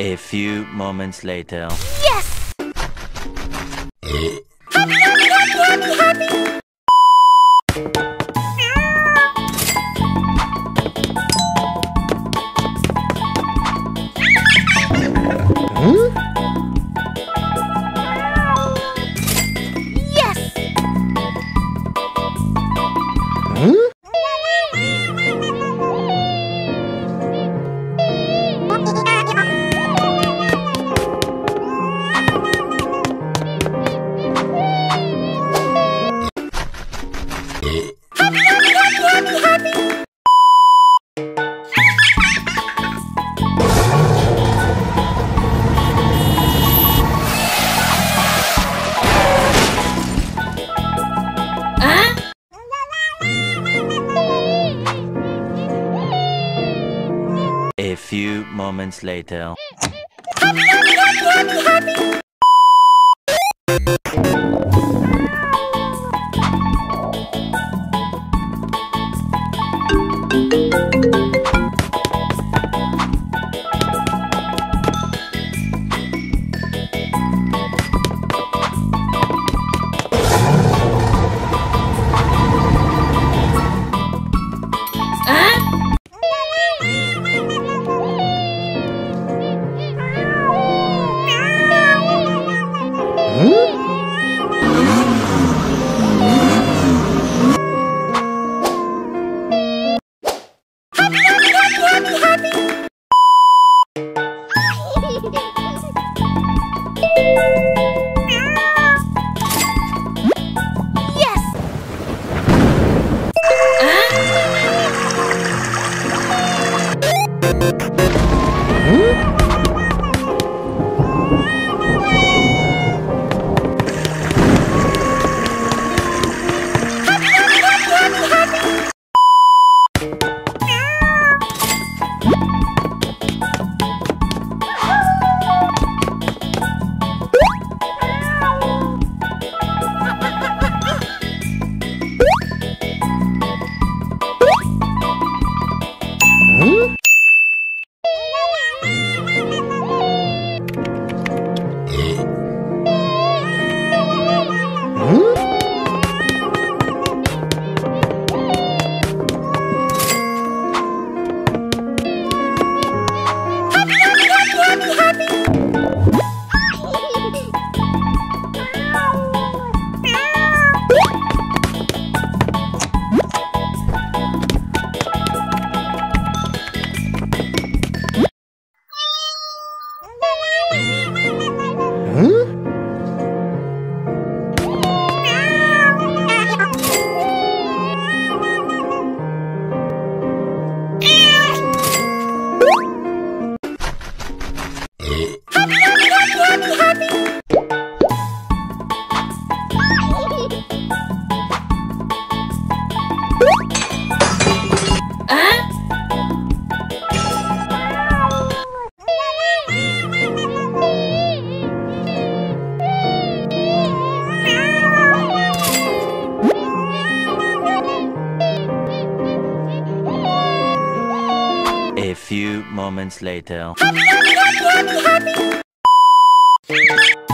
A few moments later. Yes! Happy, happy, happy, happy, happy! A few moments later. Happy, happy, happy, happy, happy! A few moments later. Happy, happy, happy, happy, happy.